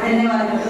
ಧನ್ಯವಾದಗಳು.